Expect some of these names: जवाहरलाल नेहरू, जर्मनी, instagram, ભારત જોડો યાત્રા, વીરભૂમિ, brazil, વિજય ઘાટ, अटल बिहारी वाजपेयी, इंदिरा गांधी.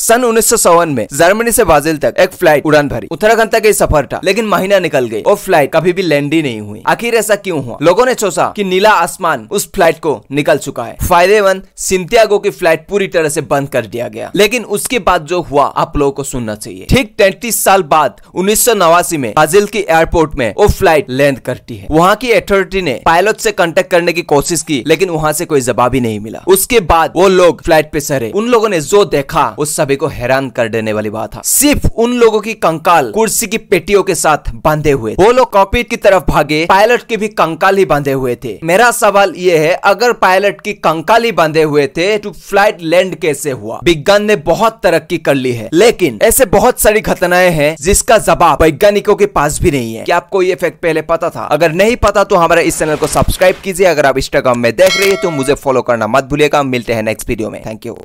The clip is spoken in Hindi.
सन 1954 में जर्मनी से ब्राजील तक एक फ्लाइट उड़ान भरी। 18 घंटे का सफर था, लेकिन महीना निकल गई और फ्लाइट कभी भी लैंड ही नहीं हुई। आखिर ऐसा क्यों हुआ? लोगों ने सोचा कि नीला आसमान उस फ्लाइट को निकल चुका है। फायदेमंद सिंटियागो की फ्लाइट पूरी तरह से बंद कर दिया गया, लेकिन उसके बाद जो हुआ आप लोगों को सुनना चाहिए। ठीक 33 साल बाद 1989 में ब्राजील की एयरपोर्ट में वो फ्लाइट लैंड करती है। वहाँ की अथॉरिटी ने पायलट से कांटेक्ट करने की कोशिश की, लेकिन वहाँ से कोई जवाब ही नहीं मिला। उसके बाद वो लोग फ्लाइट पे चढ़े। उन लोगों ने जो देखा उस सभी को हैरान कर देने वाली बात है। सिर्फ उन लोगों की कंकाल कुर्सी की पेटियों के साथ बांधे हुए। वो लोग कॉकपिट की तरफ भागे, पायलट के भी कंकाल ही बांधे हुए थे। मेरा सवाल ये है, अगर पायलट की कंकाल ही बांधे हुए थे तो फ्लाइट लैंड कैसे हुआ? विज्ञान ने बहुत तरक्की कर ली है, लेकिन ऐसे बहुत सारी घटनाएं हैं जिसका जवाब वैज्ञानिकों के पास भी नहीं है। क्या आपको ये फैक्ट पहले पता था? अगर नहीं पता तो हमारे इस चैनल को सब्सक्राइब कीजिए। अगर आप इंस्टाग्राम में देख रहे हैं तो मुझे फॉलो करना मत भूलिएगा। मिलते हैं नेक्स्ट वीडियो में। Thank you.